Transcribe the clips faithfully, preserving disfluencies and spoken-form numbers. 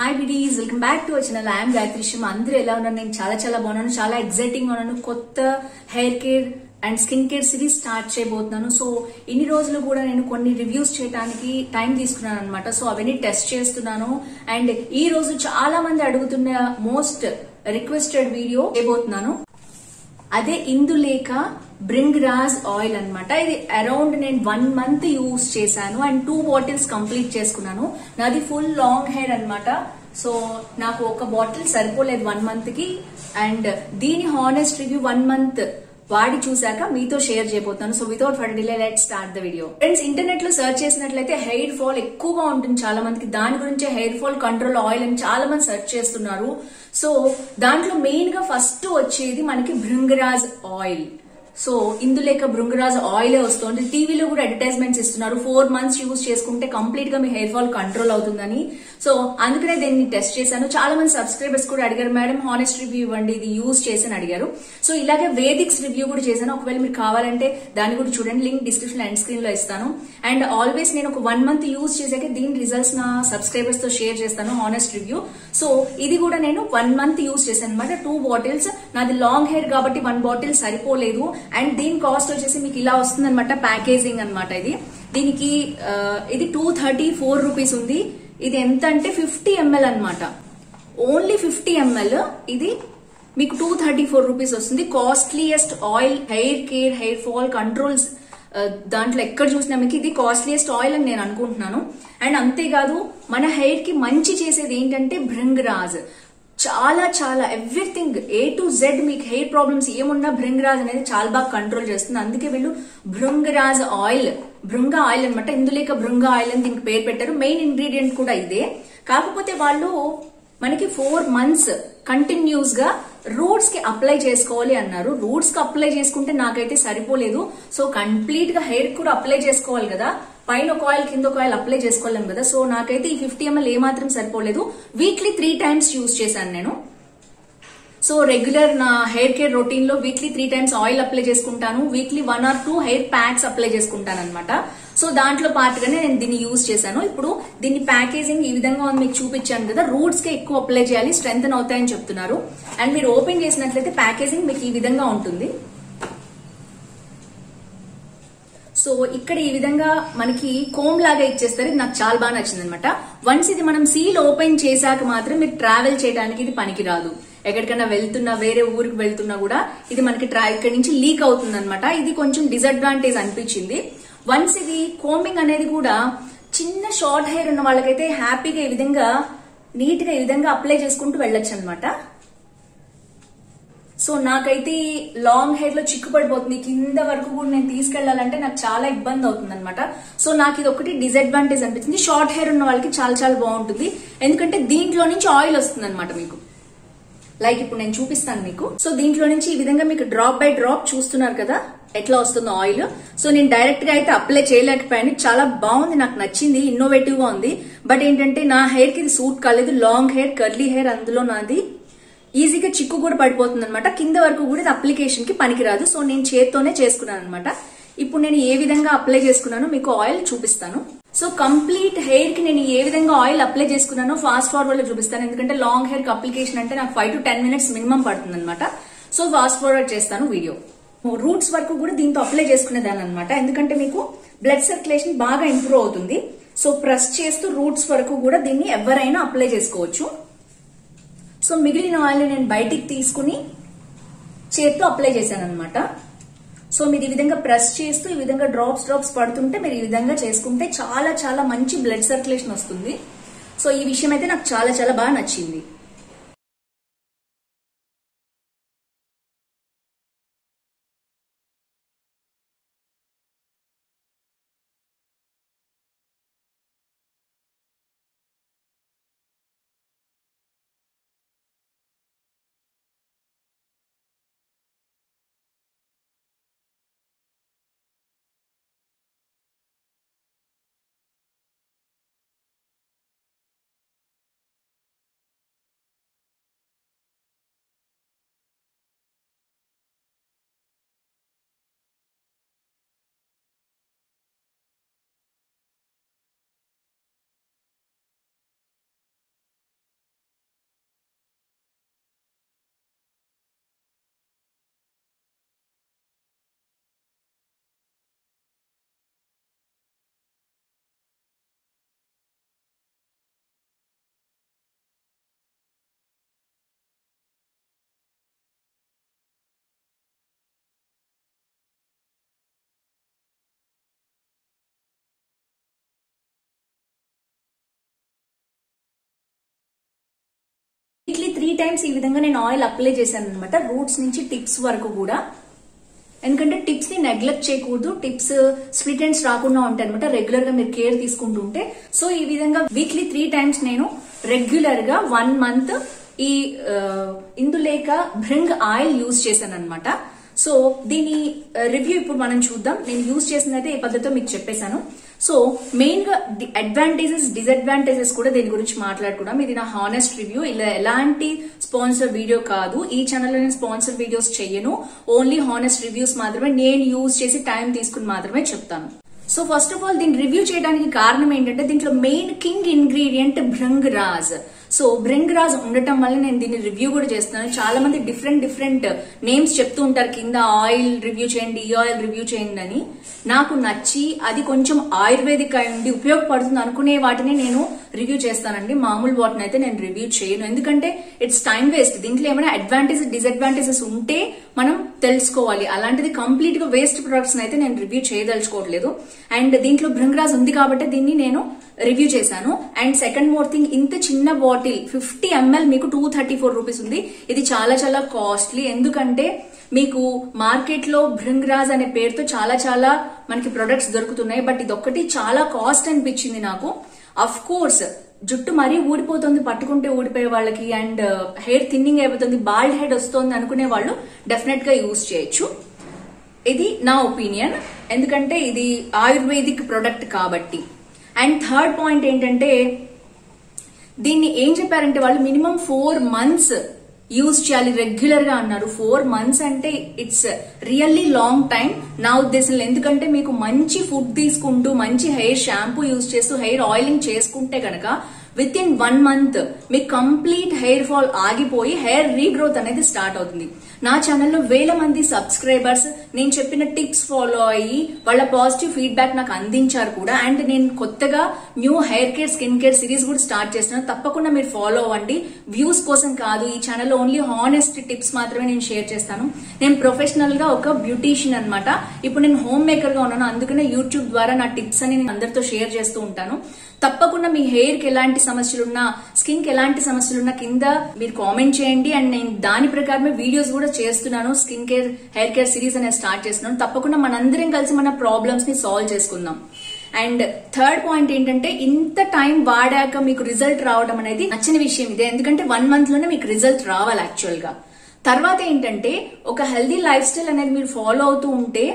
Hi buddies welcome back to our channel I am Gayatri अंदरू ఎలా ఉన్నారు నేను చాలా చాలా బాగున్నాను చాలా ఎక్సైటింగ్ గా ఉన్నాను కొత్త hair care and skin care series start చేయబోతున్నాను సో ఇన్ని రోజులు కూడా నేను కొన్ని రివ్యూస్ చేయడానికి టైం తీసుకున్నాను అన్నమాట సో అవన్నీ టెస్ట్ చేస్తున్నాను అండ్ ఈ రోజు చాలా మంది అడుగుతున్న మోస్ట్ రిక్వెస్టెడ్ వీడియో చేయబోతున్నాను అదే ఇందులేఖ బ్రింగ్రాజ్ ఆయిల్ అన్నమాట ఇది అరౌండ్ నేను వన్ మంత్ యూజ్ చేశాను అండ్ టూ బాటిల్స్ కంప్లీట్ చేసుకున్నాను నాది ఫుల్ లాంగ్ హెయిర్ అన్నమాట సో నాకు ఒక బాటిల్ సరిపోలేదు వన్ మంత్ కి అండ్ దీని హానెస్ట్ రివ్యూ వన్ మంత్ వాడి చూసాక మీతో షేర్ చేయబోతున్నాను so without further delay let's start the video friends internet లో సర్చ్ చేసినట్లయితే హెయిర్ ఫాల్ ఎక్కువగా ఉంటుంది చాలా మందికి దాని గురించి హెయిర్ ఫాల్ కంట్రోల్ ఆయిల్ అని చాలా మంది సర్చ్ చేస్తున్నారు సో దాంట్లో మెయిన్ గా ఫస్ట్ వచ్చేది మనకి బ్రింగ్రాజ్ ఆయిల్ సో ఇందులేఖ బ్రింగ్రాజ్ ఆయిలే వస్తుంది టీవీలో కూడా అడ్వర్టైజ్మెంట్స్ ఇస్తున్నారు ఫోర్ మంత్స్ యూజ్ చేసుకుంటే కంప్లీట్ గా మీ హెయిర్ ఫాల్ కంట్రోల్ అవుతుందని సో అందుకనే దీన్ని టెస్ట్ చేశాను చాలా మంది సబ్స్క్రైబర్స్ కూడా అడిగారు మేడం హానెస్ట్ రివ్యూ ఇవ్వండి ఇది యూజ్ చేసి అడిగారు సో ఇలాగే వేదిక్స్ రివ్యూ కూడా చేశాను ఒకవేళ మీరు కావాలంటే దాన్ని కూడా చూడండి లింక్ డిస్క్రిప్షన్ అండ్ స్క్రీన్ లో ఇస్తాను అండ్ ఆల్వేస్ నేను ఒక వన్ మంత్ యూజ్ చేశాక దీని రిజల్ట్స్ నా సబ్స్క్రైబర్స్ తో షేర్ చేస్తాను హానెస్ట్ రివ్యూ సో ఇది కూడా నేను వన్ మంత్ యూజ్ చేశాను అనమాట టూ బాటిల్స్ నాది లాంగ్ హెయిర్ కాబట్టి వన్ బాటిల్ సరిపోలేదు అండ్ దీని కాస్ట్ వచ్చేసి మీకు ఇలా వస్తుంది అనమాట ప్యాకేజింగ్ అనమాట ఇది దీనికి ఇది టూ థర్టీ ఫోర్ రూపీస్ ఉంది ఇది ఎంత అంటే ఫిఫ్టీ ఎంఎల్ అనమాట ఓన్లీ ఫిఫ్టీ ఎంఎల్ ఇది మీకు టూ థర్టీ ఫోర్ రూపీస్ వస్తుంది costliest oil hair care hair fall controls దాంట్లో ఎక్కడ చూసినా మీకు ఇది కాస్ట్లీయెస్ట్ ఆయిల్ అని నేను అనుకుంటున్నాను అండ్ అంతేకాదు మన హెయిర్ కి మంచి చేసేది ఏంటంటే బ్రింగ్రాజ్ చాలా చాలా ఎవ్రీథింగ్ ఏ టు జెడ్ మీకు హెయిర్ ప్రాబ్లమ్స్ ఏమున్నా బ్రింగ్రాజ్ అనేది చాలా బాగా కంట్రోల్ చేస్తుంది అందుకే వీళ్ళు బ్రింగ్రాజ్ ఆయిల్ బ్రింగా ఆయిల్ అనమాట ఇందులేఖ బ్రింగా ఆయిల్ అని దీనికి పేరు పెట్టారు మెయిన్ ఇంగ్రీడియంట్ కూడా ఇదే కాకపోతే వాళ్ళు మనకి ఫోర్ మంత్స్ కంటిన్యూస్ గా రూట్స్ కి అప్లై చేసుకోవాలి అన్నారు రూట్స్ కి అప్లై చేసుకుంటే నాకైతే సరిపోలేదు సో కంప్లీట్ గా హెయిర్ కూడా అప్లై చేసుకోవాలి కదా పైన ఒక ఆయిల్ కింద ఒక ఆయిల్ అప్లై చేసుకోలేం కదా సో నాకైతే ఈ ఫిఫ్టీ ఎంఎల్ ఏమాత్రం సరిపోలేదు వీక్లీ త్రీ టైమ్స్ యూజ్ చేశాను నేను సో రెగ్యులర్ నా హెయిర్ కేర్ రొటీన్ లో weekly three times oil apply చేసుకుంటాను weekly one or two hair packs apply చేసుకుంటాను అనమాట సో దాంట్లో పార్ట్ గానే నేను దీన్ని యూజ్ చేశాను ఇప్పుడు దీని ప్యాకేజింగ్ ఈ విధంగా మీకు చూపించాను కదా రూట్స్ కి ఎక్కువ అప్లై చేయాలి స్ట్రెంగ్తన్ అవుతాయని చెప్తున్నారు అండ్ మీరు ఓపెన్ చేసినట్లయితే ప్యాకేజింగ్ మీకు ఈ విధంగా ఉంటుంది సో ఇక్కడ ఈ విధంగా మనకి కోమ్ లాగా ఇచ్చేస్తారు నాకు చాలా బాగా నచ్చింది అనమాట వన్స్ ఇది మనం సీల్ ఓపెన్ చేశాక మాత్రం మీరు ట్రావెల్ చేయడానికి ఇది పనికిరాదు ఎక్కడికైనా వెళ్తున్నా వేరే ఊరికి వెళ్తున్నా కూడా ఇది మనకి ఇక్కడ నుంచి లీక్ అవుతుంది అనమాట ఇది కొంచెం డిసడ్వాంటేజ్ అనిపించింది వన్స్ ఇది కోమింగ్ అనేది కూడా చిన్న షార్ట్ హెయిర్ ఉన్న వాళ్ళకైతే హ్యాపీగా ఈ విధంగా నీట్ గా ఈ విధంగా అప్లై చేసుకుంటూ వెళ్ళొచ్చు అనమాట సో నాకైతే లాంగ్ హెయిర్ లో చిక్కు పడిపోతుంది కింద వరకు కూడా నేను తీసుకెళ్లాలంటే నాకు చాలా ఇబ్బంది అవుతుంది అనమాట సో నాకు ఇది ఒకటి డిసడ్వాంటేజ్ అనిపిస్తుంది షార్ట్ హెయిర్ ఉన్న వాళ్ళకి చాలా చాలా బాగుంటుంది ఎందుకంటే దీంట్లో నుంచి ఆయిల్ వస్తుంది అనమాట మీకు లైక్ ఇప్పుడు నేను చూపిస్తాను మీకు సో దీంట్లో నుంచి ఈ విధంగా మీకు డ్రాప్ బై డ్రాప్ చూస్తున్నారు కదా ఎట్లా వస్తుంది ఆయిల్ సో నేను డైరెక్ట్ గా అయితే అప్లై చేయలేకపోయాను చాలా బాగుంది నాకు నచ్చింది ఇన్నోవేటివ్ గా ఉంది బట్ ఏంటంటే నా హెయిర్ కి ఇది సూట్ కాలేదు లాంగ్ హెయిర్ కర్లీ హెయిర్ అందులో నాది ఈజీగా చిక్కు కూడా పడిపోతుంది అనమాట కింద వరకు కూడా ఇది అప్లికేషన్ కి పనికిరాదు సో నేను చేత్తోనే చేసుకున్నాను అనమాట ఇప్పుడు నేను ఏ విధంగా అప్లై చేసుకున్నానో మీకు ఆయిల్ చూపిస్తాను సో కంప్లీట్ హెయిర్ కి నేను ఏ విధంగా ఆయిల్ అప్లై చేసుకున్నానో ఫాస్ట్ ఫార్వర్డ్ లో చూపిస్తాను ఎందుకంటే లాంగ్ హెయిర్ కి అప్లికేషన్ అంటే నాకు five to ten minutes minimum పడుతుంది అనమాట సో ఫాస్ట్ ఫార్వర్డ్ చేస్తాను వీడియో రూట్స్ వరకు కూడా దీంతో అప్లై చేసుకునేదాన్ని అనమాట ఎందుకంటే మీకు బ్లడ్ సర్క్యులేషన్ బాగా ఇంప్రూవ్ అవుతుంది సో ప్రెస్ చేస్తూ రూట్స్ వరకు కూడా దీన్ని ఎవరైనా అప్లై చేసుకోవచ్చు సో మిగిలిన ఆయిల్ నేను బయటికి తీసుకుని చేతితో అప్లై చేశాను అనమాట సో మీరు ఈ విధంగా ప్రెస్ చేస్తూ ఈ విధంగా డ్రాప్స్ డ్రాప్స్ పడుతుంటే మీరు ఈ విధంగా చేసుకుంటే చాలా చాలా మంచి బ్లడ్ సర్క్యులేషన్ వస్తుంది సో ఈ విషయం అయితే నాకు చాలా చాలా బాగా నచ్చింది वीकली थ्री टाइम्स ఈ విధంగా నేను ఆయిల్ అప్లై చేశాను అన్నమాట రూట్స్ నుంచి టిప్స్ వరకు కూడా ఎందుకంటే టిప్స్ ని నెగ్లెక్ట్ చేయకూడదు టిప్స్ స్ప్లిట్ ఎండ్స్ రాకుండా ఉంటాయన్నమాట రెగ్యులర్ గా మీరు కేర్ తీసుకుంటూ ఉంటే సో ఈ విధంగా వీక్లీ थ्री టైమ్స్ నేను రెగ్యులర్ గా वन మంత్ ఈ ఇందులేఖ భృంగ్ ఆయిల్ యూస్ చేశాను అన్నమాట సో దీని రివ్యూ ఇప్పుడు మనం చూద్దాం నేను యూస్ చేసినదే ఈ పద్ధతితో మీకు చెప్పేశాను సో మెయిన్ గా అడ్వాంటేజెస్ డిసడ్వాంటేజెస్ కూడా దీని గురించి మాట్లాడుకుందాం ఇది నా హానెస్ట్ రివ్యూ ఇలా ఎలాంటి స్పాన్సర్ వీడియో కాదు ఈ ఛానల్ లో నేను స్పాన్సర్ వీడియోస్ చేయను ఓన్లీ హానెస్ట్ రివ్యూస్ మాత్రమే నేను యూస్ చేసి టైం తీసుకుని మాత్రమే చెప్తాను సో ఫస్ట్ ఆఫ్ ఆల్ దీని రివ్యూ చేయడానికి కారణం ఏంటంటే దీంట్లో main king ingredient bhringraj so bhringraj ఉండటం వల్ల నేను దీన్ని రివ్యూ కూడా చేస్తున్నాను చాలా మంది డిఫరెంట్ డిఫరెంట్ నేమ్స్ చెప్తూ ఉంటారు కింద ఆయిల్ రివ్యూ చేయండి ఈ ఆయిల్ రివ్యూ చేయండి అని నాకు నచ్చి అది కొంచెం ఆయుర్వేదిక్ అయి ఉండి ఉపయోగపడుతుంది అనుకునే వాటిని నేను రివ్యూ చేస్తానండి మామూలు వాటిని అయితే నేను రివ్యూ చేయను ఎందుకంటే ఇట్స్ టైం వేస్ట్ దీంట్లో ఏమైనా అడ్వాంటేజెస్ డిసడ్వాంటేజెస్ ఉంటే మనం తెలుసుకోవాలి అలాంటిది కంప్లీట్ గా వేస్ట్ ప్రొడక్ట్స్ అయితే నేను రివ్యూ చేయదలుచుకోవట్లేదు అండ్ దీంట్లో భృంగరాజ్ ఉంది కాబట్టి దీన్ని నేను రివ్యూ చేశాను అండ్ సెకండ్ మోర్ థింగ్ ఇంత చిన్న బాటిల్ ఫిఫ్టీ ఎంఎల్ మీకు టూ థర్టీ ఫోర్ రూపీస్ ఉంది ఇది చాలా చాలా కాస్ట్లీ ఎందుకంటే మీకు మార్కెట్ లో భృంగరాజ్ అనే పేరుతో చాలా చాలా మనకి ప్రొడక్ట్స్ దొరుకుతున్నాయి బట్ ఇదొక్కటి చాలా కాస్ట్ అనిపించింది నాకు అఫ్ కోర్స్ జుట్టు మరీ ఊడిపోతుంది పట్టుకుంటే ఊడిపోయే వాళ్ళకి అండ్ హెయిర్ థిన్నింగ్ అయిపోతుంది బాల్డ్ హెడ్ వస్తుంది అనుకునే వాళ్ళు డెఫినెట్ గా యూజ్ చేయొచ్చు ఇది నా ఒపీనియన్ ఎందుకంటే ఇది ఆయుర్వేదిక్ ప్రొడక్ట్ కాబట్టి అండ్ థర్డ్ పాయింట్ ఏంటంటే దీన్ని ఏం చెప్పారంటే వాళ్ళు మినిమం ఫోర్ మంత్స్ యూజ్ చేయాలి రెగ్యులర్ గా అన్నారు ఫోర్ మంత్స్ అంటే ఇట్స్ రియల్లీ లాంగ్ టైం నా ఉద్దేశంలో ఎందుకంటే మీకు మంచి ఫుడ్ తీసుకుంటూ మంచి హెయిర్ షాంపూ యూజ్ చేస్తూ హెయిర్ ఆయిలింగ్ చేసుకుంటే కనుక విత్ ఇన్ వన్ మంత్ మీకు కంప్లీట్ హెయిర్ ఫాల్ ఆగిపోయి హెయిర్ రీగ్రోత్ అనేది స్టార్ట్ అవుతుంది నా ఛానల్లో వేల మంది సబ్స్క్రైబర్స్ నేను చెప్పిన టిప్స్ ఫాలో అయ్యి వాళ్ళ పాజిటివ్ ఫీడ్బ్యాక్ నాకు అందించారు కూడా అండ్ నేను కొత్తగా new hair care skin care series కూడా స్టార్ట్ చేస్తున్నాను తప్పకుండా మీరు ఫాలో అవ్వండి వ్యూస్ కోసం కాదు ఈ ఛానల్లో ఓన్లీ హానెస్ట్ టిప్స్ మాత్రమే నేను షేర్ చేస్తాను నేను ప్రొఫెషనల్ గా ఒక బ్యూటీషియన్ అన్నమాట ఇప్పుడు నేను హోమ్ మేకర్ గా ఉన్నాను అందుకనే యూట్యూబ్ ద్వారా నా టిప్స్ అని నేను అందరితో షేర్ చేస్తూ ఉంటాను తప్పకుండా మీ హెయిర్ కి ఎలాంటి సమస్యలున్నా స్కిన్ కి ఎలాంటి సమస్యలున్నా కింద మీరు కామెంట్ చేయండి అండ్ నేను దాని ప్రకారమే వీడియోస్ కూడా చేస్తున్నాను skin care hair care series అనేది స్టార్ట్ చేస్తున్నాను తప్పకుండా మనందరం కలిసి మన ప్రాబ్లమ్స్ ని సాల్వ్ చేసుకుందాం అండ్ థర్డ్ పాయింట్ ఏంటంటే ఇంత టైం వాడాక మీకు రిజల్ట్ రావడం అనేది నచ్చిన విషయం ఇదే ఎందుకంటే వన్ మంత్ లోనే మీకు రిజల్ట్ రావాలి యాక్చువల్ గా తర్వాత ఏంటంటే ఒక హెల్దీ లైఫ్ స్టైల్ అనేది మీరు ఫాలో అవుతూ ఉంటే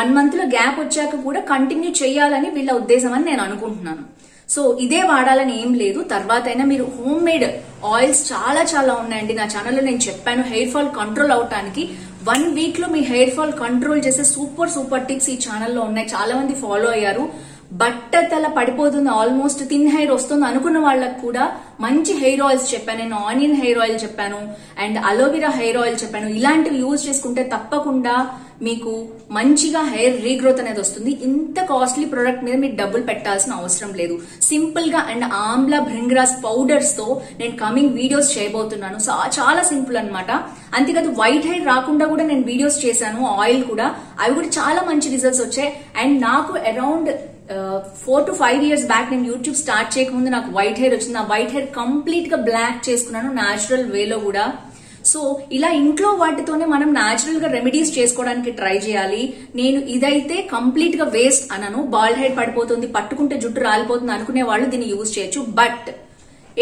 వన్ మంత్ లో గ్యాప్ వచ్చాక కూడా కంటిన్యూ చేయాలని వీళ్ళ ఉద్దేశం అని నేను అనుకుంటున్నాను సో ఇదే వాడాలని ఏం లేదు తర్వాత అయినా మీరు హోమ్ మేడ్ ఆయిల్స్ చాలా చాలా ఉన్నాయండి నా ఛానల్లో నేను చెప్పాను హెయిర్ ఫాల్ కంట్రోల్ అవటానికి వన్ వీక్ లో మీ హెయిర్ ఫాల్ కంట్రోల్ చేసే సూపర్ సూపర్ టిప్స్ ఈ ఛానల్లో ఉన్నాయి చాలా మంది ఫాలో అయ్యారు బట్ట తల పడిపోతుంది ఆల్మోస్ట్ థిన్ హెయిర్ వస్తుంది అనుకున్న వాళ్ళకు కూడా మంచి హెయిర్ ఆయిల్స్ చెప్పాను నేను ఆనియన్ హెయిర్ ఆయిల్ చెప్పాను అండ్ అలోవెరా హెయిర్ ఆయిల్ చెప్పాను ఇలాంటివి యూజ్ చేసుకుంటే తప్పకుండా మీకు మంచిగా హెయిర్ రీగ్రోత్ అనేది వస్తుంది ఇంత కాస్ట్లీ ప్రోడక్ట్ మీద మీరు డబ్బులు పెట్టాల్సిన అవసరం లేదు సింపుల్ గా అండ్ ఆమ్లా భృంగరాజ్ పౌడర్స్ తో నేను కమింగ్ వీడియోస్ చేయబోతున్నాను చాలా సింపుల్ అనమాట అంతేకాదు వైట్ హెయిర్ రాకుండా కూడా నేను వీడియోస్ చేశాను ఆయిల్ కూడా అవి కూడా చాలా మంచి రిజల్ట్స్ వచ్చాయి అండ్ నాకు around four to five years back నేను యూట్యూబ్ స్టార్ట్ చేయకముందు నాకు వైట్ హెయిర్ వచ్చింది ఆ వైట్ హెయిర్ కంప్లీట్ గా బ్లాక్ చేసుకున్నాను న్యాచురల్ వేలో కూడా సో ఇలా ఇంట్లో వాటితోనే మనం న్యాచురల్ గా రెమెడీస్ చేసుకోవడానికి ట్రై చేయాలి నేను ఇదైతే కంప్లీట్ గా వేస్ట్ అనను బాల్డ్ హెడ్ పడిపోతుంది పట్టుకుంటే జుట్టు రాలిపోతుంది అనుకునే వాళ్ళు దీన్ని యూజ్ చేయొచ్చు బట్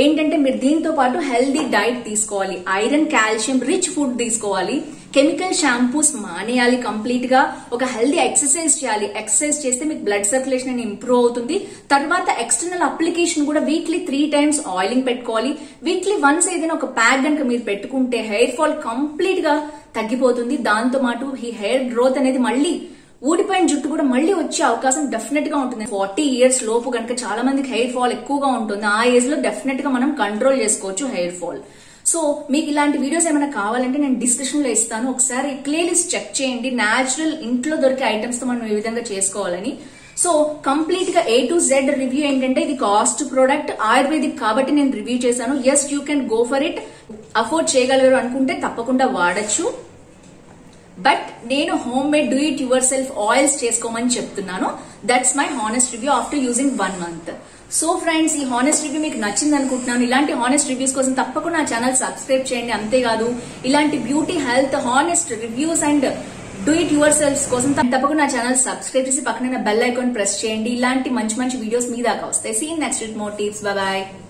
ఏంటంటే మీరు దీంతో పాటు హెల్దీ డైట్ తీసుకోవాలి ఐరన్ కాల్షియం రిచ్ ఫుడ్ తీసుకోవాలి కెమికల్ షాంపూస్ మానేయాలి కంప్లీట్ గా ఒక హెల్దీ ఎక్సర్సైజ్ చేయాలి ఎక్సర్సైజ్ చేస్తే మీకు బ్లడ్ సర్క్యులేషన్ అనేది ఇంప్రూవ్ అవుతుంది తర్వాత ఎక్స్టర్నల్ అప్లికేషన్ కూడా వీక్లీ త్రీ టైమ్స్ ఆయిలింగ్ పెట్టుకోవాలి వీక్లీ వన్స్ ఏదైనా ఒక ప్యాక్ గనక మీరు పెట్టుకుంటే హెయిర్ ఫాల్ కంప్లీట్ గా తగ్గిపోతుంది దాంతో పాటు ఈ హెయిర్ గ్రోత్ అనేది మళ్ళీ ఊడిపోయిన జుట్టు కూడా మళ్ళీ వచ్చే అవకాశం డెఫినెట్ గా ఉంటుంది ఫార్టీ ఇయర్స్ లోపు కనుక చాలా మందికి హెయిర్ ఫాల్ ఎక్కువగా ఉంటుంది ఆ ఏజ్ లో డెఫినెట్ గా మనం కంట్రోల్ చేసుకోవచ్చు హెయిర్ ఫాల్ సో మీకు ఇలాంటి వీడియోస్ ఏమైనా కావాలంటే నేను డిస్క్రిప్షన్ లో ఇస్తాను ఒకసారి ప్లే లిస్ట్ చెక్ చేయండి న్యాచురల్ ఇంట్లో దొరికే ఐటమ్స్ తో మనం ఈ విధంగా చేసుకోవాలని సో కంప్లీట్ గా ఏ టు జెడ్ రివ్యూ ఏంటంటే ఇది కాస్ట్ ప్రోడక్ట్ ఆయుర్వేదిక్ కాబట్టి నేను రివ్యూ చేశాను yes you can go for it afford చేయగలరు అనుకుంటే తప్పకుండా వాడచ్చు బట్ నేను homemade do it yourself oils చేసుకోమని చెప్తున్నాను. That's my honest review after using one month. So friends, ఈ హానెస్ట్ రివ్యూ మీకు నచ్చింది అనుకుంటున్నాను. ఇలాంటి హానెస్ట్ రివ్యూస్ కోసం తప్పకుండా నా ఛానల్ సబ్స్క్రైబ్ చేయండి. అంతేకాదు ఇలాంటి beauty, health, honest reviews and do it yourself కోసం తప్పకుండా నా ఛానల్ సబ్స్క్రైబ్ చేసి పక్కన బెల్ ఐకాన్ ప్రెస్ చేయండి. ఇలాంటి మంచి మంచి వీడియోస్ మీ దాకా వస్తాయి. See you next with more tips. Bye by.